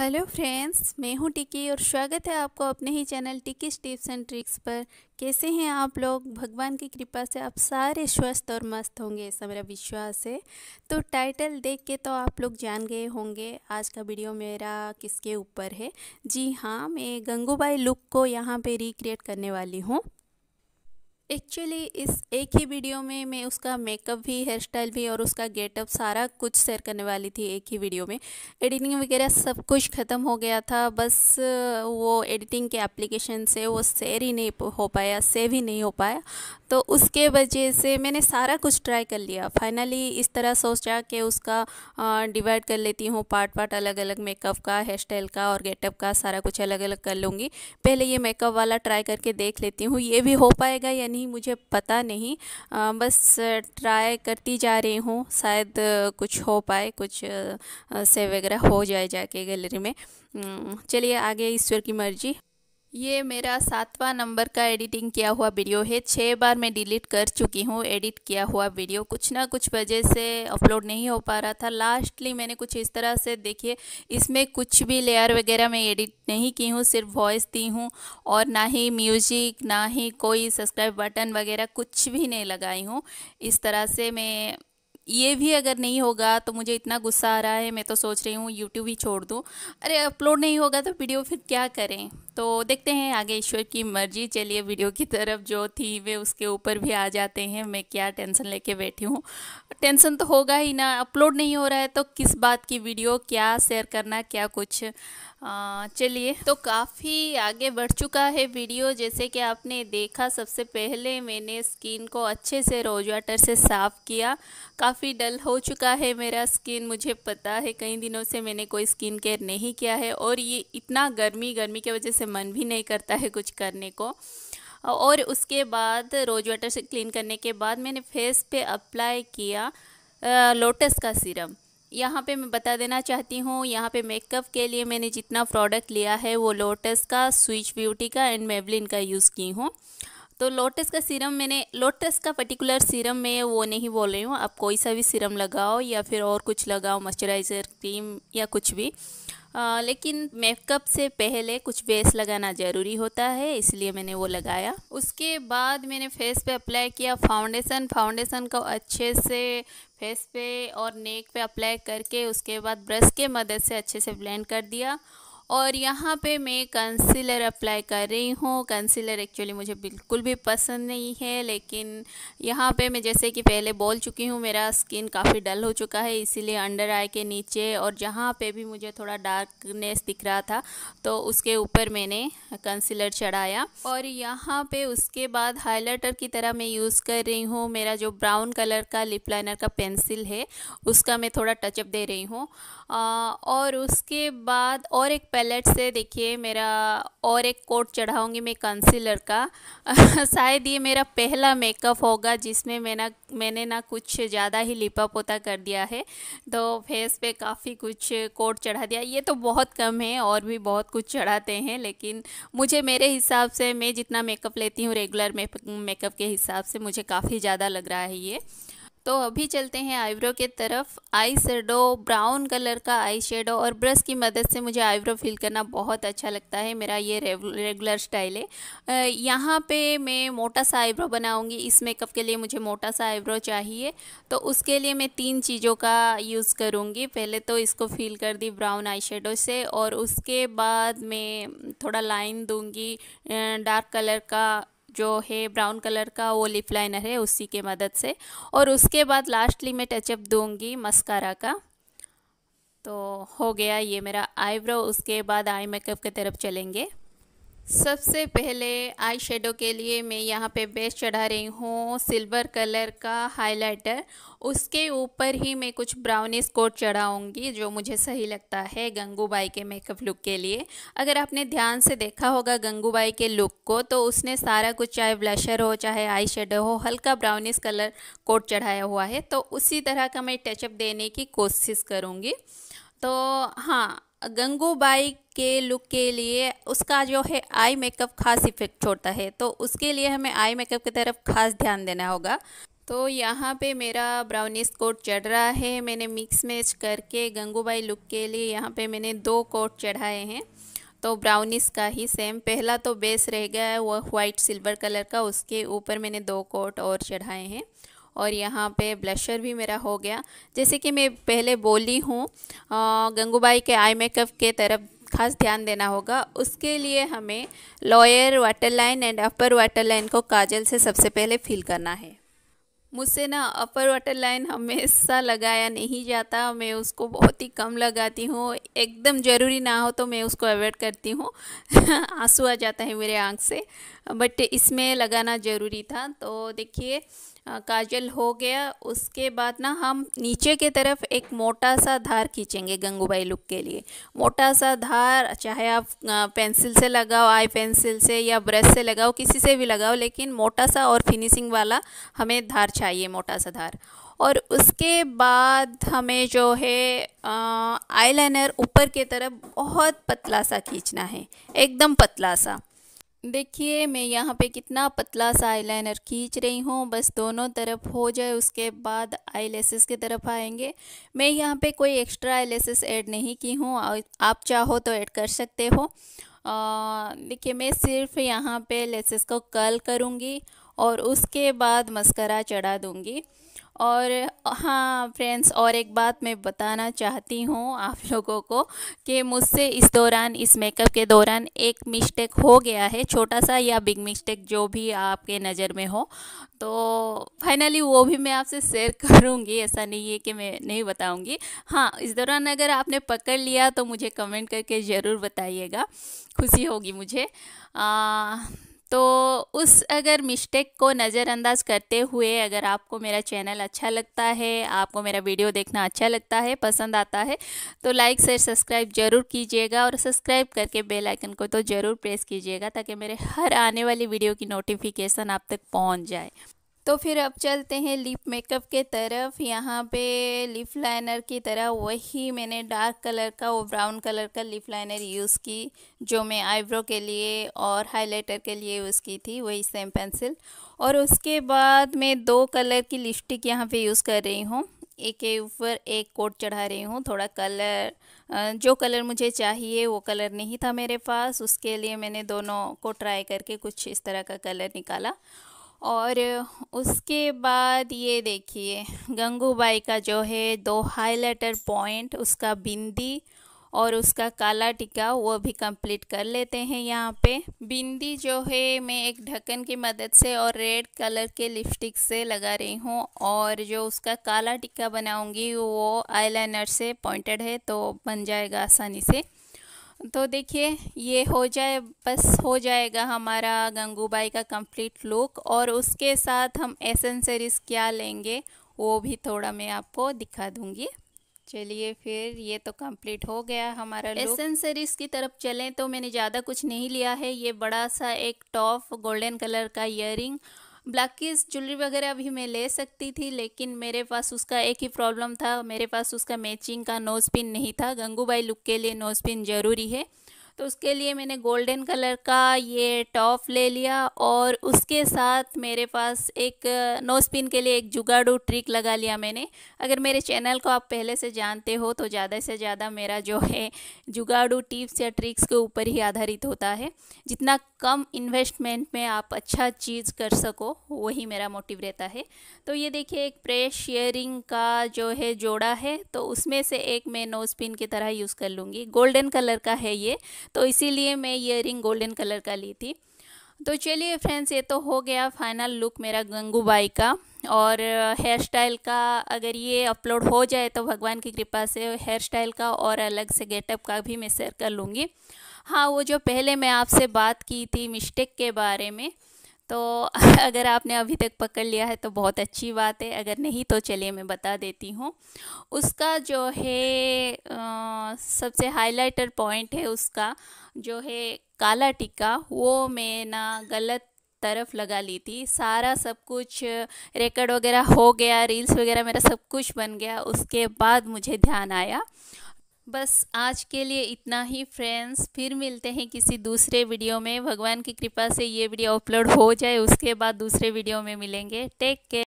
Hello friends, मैं हूं टिकी और स्वागत है आपको अपने ही चैनल टिकीज़ टिप्स एंड ट्रिक्स पर। कैसे हैं आप लोग? भगवान की कृपा से आप सारे स्वस्थ और मस्त होंगे, ऐसा मेरा विश्वास है। तो टाइटल देख के तो आप लोग जान गए होंगे आज का वीडियो मेरा किसके ऊपर है। जी हाँ, मैं गंगूबाई लुक को यहाँ पे रिक्रिएट करने वाली हूँ। एक्चुअली इस एक ही वीडियो में मैं उसका मेकअप भी, हेयर स्टाइल भी और उसका गेटअप सारा कुछ शेयर करने वाली थी। एक ही वीडियो में एडिटिंग वगैरह सब कुछ ख़त्म हो गया था, बस वो एडिटिंग के एप्लीकेशन से वो सेव ही नहीं हो पाया। तो उसके वजह से मैंने सारा कुछ ट्राई कर लिया। फाइनली इस तरह सोचा कि उसका डिवाइड कर लेती हूँ, पार्ट अलग अलग मेकअप का, हेयर स्टाइल का और गेटअप का सारा कुछ अलग अलग कर लूँगी। पहले ये मेकअप वाला ट्राई करके देख लेती हूँ, ये भी हो पाएगा या नहीं मुझे पता नहीं। बस ट्राई करती जा रही हूँ, शायद कुछ हो पाए, कुछ सेव वगैरह हो जाए जाके गैलरी में। चलिए आगे, ईश्वर की मर्जी। ये मेरा 7वां नंबर का एडिटिंग किया हुआ वीडियो है। 6 बार मैं डिलीट कर चुकी हूँ एडिट किया हुआ वीडियो, कुछ ना कुछ वजह से अपलोड नहीं हो पा रहा था। लास्टली मैंने कुछ इस तरह से, देखिए इसमें कुछ भी लेयर वगैरह मैं एडिट नहीं की हूँ, सिर्फ वॉइस दी हूँ और ना ही म्यूजिक, ना ही कोई सब्सक्राइब बटन वगैरह कुछ भी नहीं लगाई हूँ। इस तरह से मैं, ये भी अगर नहीं होगा तो मुझे इतना गुस्सा आ रहा है, मैं तो सोच रही हूँ यूट्यूब ही छोड़ दूँ। अरे अपलोड नहीं होगा तो वीडियो फिर क्या करें। तो देखते हैं आगे, ईश्वर की मर्जी। चलिए वीडियो की तरफ जो थी वे उसके ऊपर भी आ जाते हैं। मैं क्या टेंशन लेके बैठी हूँ, टेंशन तो होगा ही ना। अपलोड नहीं हो रहा है तो किस बात की वीडियो, क्या शेयर करना, क्या कुछ। चलिए, तो काफ़ी आगे बढ़ चुका है वीडियो। जैसे कि आपने देखा, सबसे पहले मैंने स्किन को अच्छे से रोज वाटर से साफ़ किया। काफ़ी डल हो चुका है मेरा स्किन, मुझे पता है। कई दिनों से मैंने कोई स्किन केयर नहीं किया है और ये इतना गर्मी की वजह से मन भी नहीं करता है कुछ करने को। और उसके बाद रोज वाटर से क्लीन करने के बाद मैंने फेस पे अप्लाई किया लोटस का सीरम। यहाँ पे मैं बता देना चाहती हूँ, यहाँ पे मेकअप के लिए मैंने जितना प्रोडक्ट लिया है वो लोटस का, स्विस ब्यूटी का एंड मेबलिन का यूज़ की हूँ। तो लोटस का सीरम, मैंने लोटस का पर्टिकुलर सीरम मैं वो नहीं बोल रही हूँ, आप कोई सा भी सीरम लगाओ या फिर और कुछ लगाओ, मॉइस्चराइज़र, क्रीम या कुछ भी। लेकिन मेकअप से पहले कुछ बेस लगाना ज़रूरी होता है, इसलिए मैंने वो लगाया। उसके बाद मैंने फेस पे अप्लाई किया फाउंडेशन। फाउंडेशन को अच्छे से फेस पे और नेक पे अप्लाई करके उसके बाद ब्रश के मदद से अच्छे से ब्लेंड कर दिया। और यहाँ पे मैं कंसीलर अप्लाई कर रही हूँ। कंसीलर एक्चुअली मुझे बिल्कुल भी पसंद नहीं है, लेकिन यहाँ पे मैं जैसे कि पहले बोल चुकी हूँ, मेरा स्किन काफ़ी डल हो चुका है, इसीलिए अंडर आई के नीचे और जहाँ पे भी मुझे थोड़ा डार्कनेस दिख रहा था तो उसके ऊपर मैंने कंसीलर चढ़ाया। और यहाँ पे उसके बाद हाइलाइटर की तरह मैं यूज़ कर रही हूँ, मेरा जो ब्राउन कलर का लिप लाइनर का पेंसिल है उसका मैं थोड़ा टचअप दे रही हूँ। और उसके बाद और एक पैलेट से, देखिए मेरा और एक कोट चढ़ाऊँगी मैं कंसीलर का। शायद ये मेरा पहला मेकअप होगा जिसमें मैंने ना कुछ ज़्यादा ही लिपा पोता कर दिया है। तो फेस पे काफ़ी कुछ कोट चढ़ा दिया, ये तो बहुत कम है, और भी बहुत कुछ चढ़ाते हैं, लेकिन मुझे, मेरे हिसाब से, मैं जितना मेकअप लेती हूँ रेगुलर मेकअप के हिसाब से, मुझे काफ़ी ज़्यादा लग रहा है ये। तो अभी चलते हैं आईब्रो के तरफ। आई शेडो, ब्राउन कलर का आई शेडो, और ब्रश की मदद से मुझे आईब्रो फिल करना बहुत अच्छा लगता है, मेरा ये रेगुलर स्टाइल है। यहाँ पे मैं मोटा सा आईब्रो बनाऊँगी, इस मेकअप के लिए मुझे मोटा सा आईब्रो चाहिए। तो उसके लिए मैं 3 चीज़ों का यूज़ करूँगी। पहले तो इसको फिल कर दी ब्राउन आई शेडो से, और उसके बाद मैं थोड़ा लाइन दूँगी डार्क कलर का, जो है ब्राउन कलर का वो लिप लाइनर है उसी के मदद से। और उसके बाद लास्टली मैं टचअप दूंगी मस्कारा का। तो हो गया ये मेरा आईब्रो। उसके बाद आई मेकअप की तरफ चलेंगे। सबसे पहले आई शेडो के लिए मैं यहाँ पे बेस चढ़ा रही हूँ सिल्वर कलर का हाइलाइटर। उसके ऊपर ही मैं कुछ ब्राउनिश कोट चढ़ाऊँगी, जो मुझे सही लगता है गंगूबाई के मेकअप लुक के लिए। अगर आपने ध्यान से देखा होगा गंगूबाई के लुक को, तो उसने सारा कुछ, चाहे ब्लशर हो चाहे आई शेडो हो, हल्का ब्राउनिश कलर कोट चढ़ाया हुआ है। तो उसी तरह का मैं टचअप देने की कोशिश करूँगी। तो हाँ, गंगूबाई के लुक के लिए उसका जो है आई मेकअप खास इफेक्ट छोड़ता है, तो उसके लिए हमें आई मेकअप की तरफ खास ध्यान देना होगा। तो यहाँ पे मेरा ब्राउनिश कोट चढ़ रहा है। मैंने मिक्स मैच करके गंगूबाई लुक के लिए यहाँ पे मैंने 2 कोट चढ़ाए हैं, तो ब्राउनिश का ही सेम। पहला तो बेस रह गया है वह वाइट सिल्वर कलर का, उसके ऊपर मैंने 2 कोट और चढ़ाए हैं। और यहाँ पे ब्लशर भी मेरा हो गया। जैसे कि मैं पहले बोली हूँ, गंगूबाई के आई मेकअप के तरफ खास ध्यान देना होगा। उसके लिए हमें lower water line and upper water line को काजल से सबसे पहले फिल करना है। मुझसे ना अपर वाटर लाइन हमेशा लगाया नहीं जाता, मैं उसको बहुत ही कम लगाती हूँ। एकदम ज़रूरी ना हो तो मैं उसको अवॉइड करती हूँ आंसू आ जाता है मेरे आँख से, बट इसमें लगाना ज़रूरी था। तो देखिए काजल हो गया। उसके बाद ना हम नीचे के तरफ एक मोटा सा धार खींचेंगे गंगूबाई लुक के लिए। मोटा सा धार चाहे आप पेंसिल से लगाओ, आई पेंसिल से या ब्रश से लगाओ, किसी से भी लगाओ, लेकिन मोटा सा और फिनिशिंग वाला हमें धार चाहिए, मोटा सा धार। और उसके बाद हमें जो है आईलाइनर ऊपर के तरफ बहुत पतला सा खींचना है, एकदम पतला सा। देखिए मैं यहाँ पे कितना पतला सा आईलाइनर खींच रही हूँ, बस दोनों तरफ हो जाए। उसके बाद आईलैशेस की तरफ आएंगे। मैं यहाँ पे कोई एक्स्ट्रा आईलैशेस ऐड नहीं की हूँ, आप चाहो तो ऐड कर सकते हो। देखिए मैं सिर्फ यहाँ पे लेसेस को कर्ल करूँगी और उसके बाद मस्करा चढ़ा दूँगी। और हाँ फ्रेंड्स, और एक बात मैं बताना चाहती हूँ आप लोगों को कि मुझसे इस मेकअप के दौरान एक मिस्टेक हो गया है, छोटा सा या बिग मिस्टेक, जो भी आपके नज़र में हो। तो फाइनली वो भी मैं आपसे शेयर करूँगी, ऐसा नहीं है कि मैं नहीं बताऊँगी। हाँ, इस दौरान अगर आपने पकड़ लिया तो मुझे कमेंट करके ज़रूर बताइएगा, खुशी होगी मुझे। तो उस अगर मिस्टेक को नज़रअंदाज करते हुए, अगर आपको मेरा चैनल अच्छा लगता है, आपको मेरा वीडियो देखना अच्छा लगता है, पसंद आता है, तो लाइक शेयर सब्सक्राइब ज़रूर कीजिएगा। और सब्सक्राइब करके बेल आइकन को तो ज़रूर प्रेस कीजिएगा ताकि मेरे हर आने वाली वीडियो की नोटिफिकेशन आप तक पहुंच जाए। तो फिर अब चलते हैं लिप मेकअप के तरफ। यहाँ पे लिप लाइनर की तरह वही मैंने डार्क कलर का, वो ब्राउन कलर का लिप लाइनर यूज़ की जो मैं आईब्रो के लिए और हाइलाइटर के लिए यूज़ की थी, वही सेम पेंसिल। और उसके बाद मैं 2 कलर की लिपस्टिक यहाँ पे यूज़ कर रही हूँ, एक के ऊपर एक कोट चढ़ा रही हूँ। थोड़ा कलर, जो कलर मुझे चाहिए वो कलर नहीं था मेरे पास, उसके लिए मैंने दोनों को ट्राई करके कुछ इस तरह का कलर निकाला। और उसके बाद ये देखिए गंगूबाई का जो है 2 हाइलाइटर पॉइंट, उसका बिंदी और उसका काला टिका, वो भी कंप्लीट कर लेते हैं। यहाँ पे बिंदी जो है मैं एक ढक्कन की मदद से और रेड कलर के लिपस्टिक से लगा रही हूँ। और जो उसका काला टिका बनाऊँगी वो आईलाइनर से पॉइंटेड है, तो बन जाएगा आसानी से। तो देखिए ये हो जाए, बस हो जाएगा हमारा गंगूबाई का कंप्लीट लुक। और उसके साथ हम एसेंसरीज क्या लेंगे वो भी थोड़ा मैं आपको दिखा दूंगी। चलिए फिर ये तो कंप्लीट हो गया हमारा लुक। एसेंसरीज की तरफ चलें तो मैंने ज़्यादा कुछ नहीं लिया है। ये बड़ा सा एक टॉप, गोल्डन कलर का ईयरिंग, ब्लैकिश ज्वेलरी वगैरह भी मैं ले सकती थी, लेकिन मेरे पास उसका एक ही प्रॉब्लम था, मेरे पास उसका मैचिंग का नोज पिन नहीं था। गंगूबाई लुक के लिए नोज पिन ज़रूरी है, तो उसके लिए मैंने गोल्डन कलर का ये टॉप ले लिया। और उसके साथ मेरे पास एक नोज पिन के लिए एक जुगाड़ू ट्रिक लगा लिया मैंने। अगर मेरे चैनल को आप पहले से जानते हो तो ज़्यादा से ज़्यादा मेरा जो है जुगाड़ू टिप्स या ट्रिक्स के ऊपर ही आधारित होता है। जितना कम इन्वेस्टमेंट में आप अच्छा चीज़ कर सको वही मेरा मोटिव रहता है। तो ये देखिए एक प्रेस ईयरिंग का जो है जोड़ा है, तो उसमें से एक मैं नोज पिन की तरह यूज़ कर लूँगी। गोल्डन कलर का है ये, तो इसीलिए मैं ईयरिंग गोल्डन कलर का ली थी। तो चलिए फ्रेंड्स, ये तो हो गया फाइनल लुक मेरा गंगूबाई का। और हेयर स्टाइल का अगर ये अपलोड हो जाए तो भगवान की कृपा से हेयर स्टाइल का और अलग से गेटअप का भी मैं शेयर कर लूँगी। हाँ, वो जो पहले मैं आपसे बात की थी मिस्टेक के बारे में, तो अगर आपने अभी तक पकड़ लिया है तो बहुत अच्छी बात है, अगर नहीं तो चलिए मैं बता देती हूँ। उसका जो है सबसे हाइलाइटर पॉइंट है, उसका जो है काला टिक्का, वो मैं ना गलत तरफ लगा ली थी। सारा सब कुछ रिकॉर्ड वगैरह हो गया, रील्स वगैरह मेरा सब कुछ बन गया, उसके बाद मुझे ध्यान आया। बस आज के लिए इतना ही फ्रेंड्स, फिर मिलते हैं किसी दूसरे वीडियो में। भगवान की कृपा से ये वीडियो अपलोड हो जाए, उसके बाद दूसरे वीडियो में मिलेंगे। Take care.